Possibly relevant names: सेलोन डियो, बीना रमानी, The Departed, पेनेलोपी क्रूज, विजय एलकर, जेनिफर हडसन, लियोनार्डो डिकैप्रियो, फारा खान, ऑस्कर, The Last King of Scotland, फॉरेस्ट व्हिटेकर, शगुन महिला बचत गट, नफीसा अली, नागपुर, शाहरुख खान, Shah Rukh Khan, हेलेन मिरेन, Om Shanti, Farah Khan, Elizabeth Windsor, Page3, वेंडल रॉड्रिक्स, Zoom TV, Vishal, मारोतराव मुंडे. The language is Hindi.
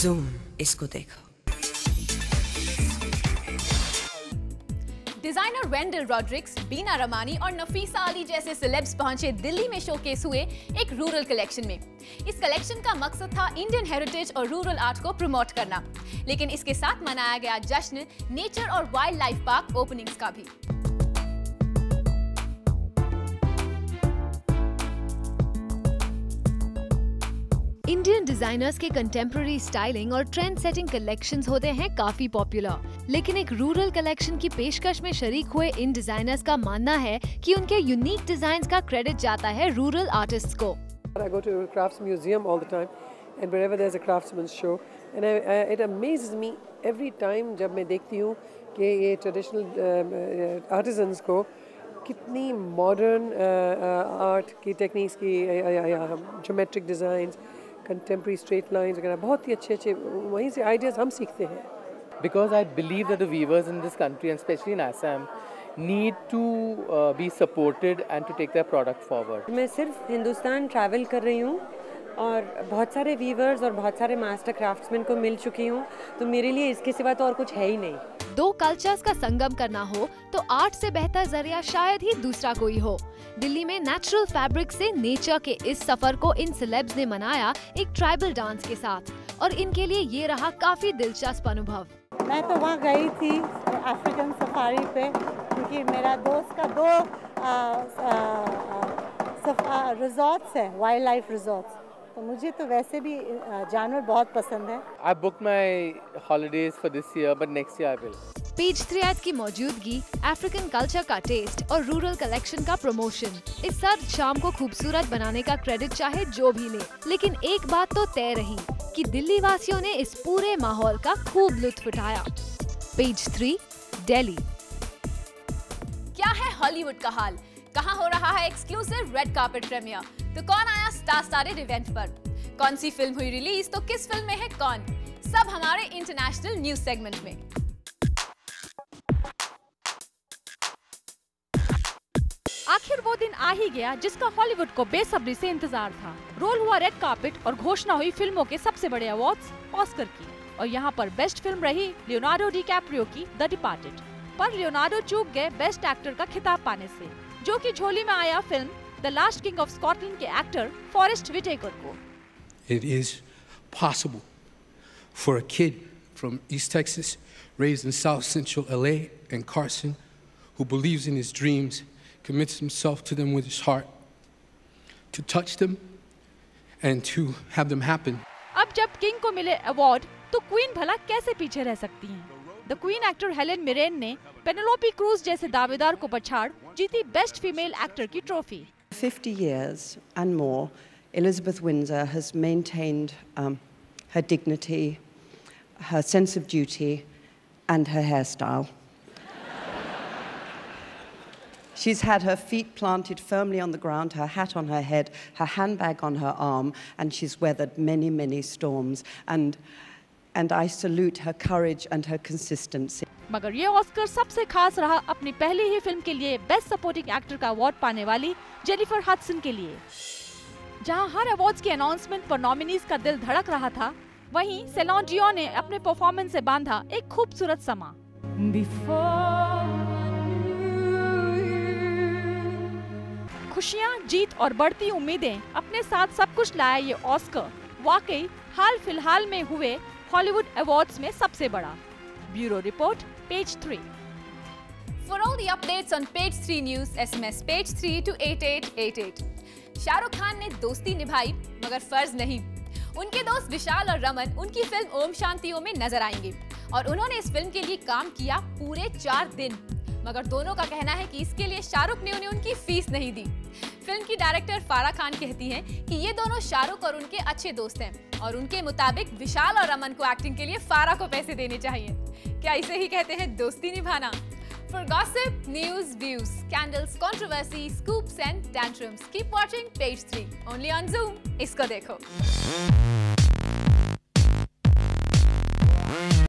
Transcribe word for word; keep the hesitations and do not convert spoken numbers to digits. जूम इसको देखो। Designer वेंडल रॉड्रिक्स, बीना रमानी और नफीसा अली जैसे सेलेब्स पहुंचे दिल्ली में शोकेस हुए एक रूरल कलेक्शन में। इस कलेक्शन का मकसद था इंडियन हेरिटेज और रूरल आर्ट को प्रमोट करना, लेकिन इसके साथ मनाया गया जश्न नेचर और वाइल्ड लाइफ पार्क ओपनिंग्स का भी। इंडियन डिजाइनर्स के कंटेम्प्रेरी स्टाइलिंग और ट्रेंड सेटिंग कलेक्शंस होते हैं काफी पॉपुलर, लेकिन एक रूरल कलेक्शन की पेशकश में शरीक हुए इन डिजाइनर्स का मानना है कि उनके यूनिक डिजाइंस का क्रेडिट जाता है रूरल आर्टिस्ट्स को। I go to a crafts museum all the time, and wherever there's a craftsman's show, and I, I, it amazes me every time जब मैं देखती हूँ कि ये ट्रेडिशनल आर्टिसंस को कितनी मॉडर्न आर्ट की टेक्निक्स की, geometric designs, contemporary straight lines वगैरह बहुत ही अच्छे अच्छे वहीं से आइडियाज़ हम सीखते हैं। Because I believe that the weavers in this country and especially in Assam need to uh, be supported and to take their product forward. मैं सिर्फ हिंदुस्तान ट्रैवल कर रही हूँ और बहुत सारे वीवर्स और बहुत सारे मास्टर क्राफ्ट्समैन को मिल चुकी हूँ, तो मेरे लिए इसके सिवा तो और कुछ है ही नहीं। दो कल्चर्स का संगम करना हो तो आर्ट से बेहतर जरिया शायद ही दूसरा कोई हो। दिल्ली में नेचुरल फैब्रिक से नेचर के इस सफर को इन सेलेब्स ने मनाया एक ट्राइबल डांस के साथ, और इनके लिए ये रहा काफी दिलचस्प अनुभव। मैं तो वहाँ गई थी अफ्रीकन सफारी पे, क्योंकि मेरा दोस्त का दो आ, आ, आ, रिजॉर्ट्स है, वाइल्ड लाइफ रिजॉर्ट्स, तो मुझे तो वैसे भी जानवर बहुत पसंद है। I booked my holidays for this year, but next year I will. Page Three ad की मौजूदगी, अफ्रीकन कल्चर का टेस्ट और रूरल कलेक्शन का प्रमोशन, इस सर्द शाम को खूबसूरत बनाने का क्रेडिट चाहे जो भी ले, लेकिन एक बात तो तय रही कि दिल्ली वासियों ने इस पूरे माहौल का खूब लुत्फ उठाया। Page Three, Delhi. क्या है हॉलीवुड का हाल, कहाँ हो रहा है एक्सक्लूसिव रेड कार्पेट प्रीमियर, तो कौन आया स्टार स्टारडेड इवेंट पर, कौन सी फिल्म हुई रिलीज, तो किस फिल्म में है कौन, सब हमारे इंटरनेशनल न्यूज सेगमेंट में। आखिर वो दिन आ ही गया जिसका हॉलीवुड को बेसब्री से इंतजार था। रोल हुआ रेड कार्पेट और घोषणा हुई फिल्मों के सबसे बड़े अवार्ड्स ऑस्कर की, और यहाँ पर बेस्ट फिल्म रही लियोनार्डो डिकैप्रियो की द डिपार्टेड। पर लियोनार्डो चूक गए बेस्ट एक्टर का खिताब पाने से, जो की झोली में आया film the last king of Scotland के एक्टर फॉरेस्ट व्हिटेकर को। It is possible for a kid from east Texas raised in south central LA and Carson who believes in his dreams commits himself to them with his heart to touch them and to have them happen। अब जब किंग को मिले अवार्ड तो क्वीन भला कैसे पीछे रह सकती हैं। The Queen actor हेलेन मिरेन ने पेनेलोपी क्रूज जैसे दावेदार को पछाड़ जीती बेस्ट फीमेल एक्टर की trophy. fifty years and more Elizabeth Windsor has maintained um, her dignity, her sense of duty and her hairstyle. She's had her feet planted firmly on the ground, her hat on her head, her handbag on her arm, and she's weathered many many storms and and I salute her courage and her consistency। मगर ये ऑस्कर सबसे खास रहा अपनी पहली ही फिल्म के लिए बेस्ट सपोर्टिंग एक्टर का अवार्ड पाने वाली जेनिफर हडसन के लिए। जहां हर अवार्ड्स के अनाउंसमेंट पर नॉमिनीज का दिल धड़क रहा था, वहीं सेलोन डियो ने अपने परफॉर्मेंस से बांधा एक खूबसूरत समा। खुशियां, जीत और बढ़ती उम्मीदें अपने साथ सब कुछ लाया ये ऑस्कर, वाकई हाल फिलहाल में हुए हॉलीवुड अवार्ड्स में सबसे बड़ा। Bureau report, Page Three. For all the updates on Page three News, S M S Page three to eight eight eight eight। शाहरुख खान ने दोस्ती निभाई मगर फर्ज नहीं। उनके दोस्त विशाल और रमन उनकी फिल्म ओम शांति में नजर आएंगे और उन्होंने इस फिल्म के लिए काम किया पूरे चार दिन, मगर दोनों का कहना है कि इसके लिए शाहरुख ने उन्हें उनकी फीस नहीं दी। फिल्म की डायरेक्टर फारा खान कहती हैं कि ये दोनों शाहरुख और उनके अच्छे दोस्त हैं और उनके मुताबिक विशाल और रमन को एक्टिंग के लिए फारा को पैसे देने चाहिए। क्या इसे ही कहते हैं दोस्ती निभाना? For gossip, news, views, scandals, controversy, scoops and tantrums, keep watching Page three only on Zoom। इसको देखो।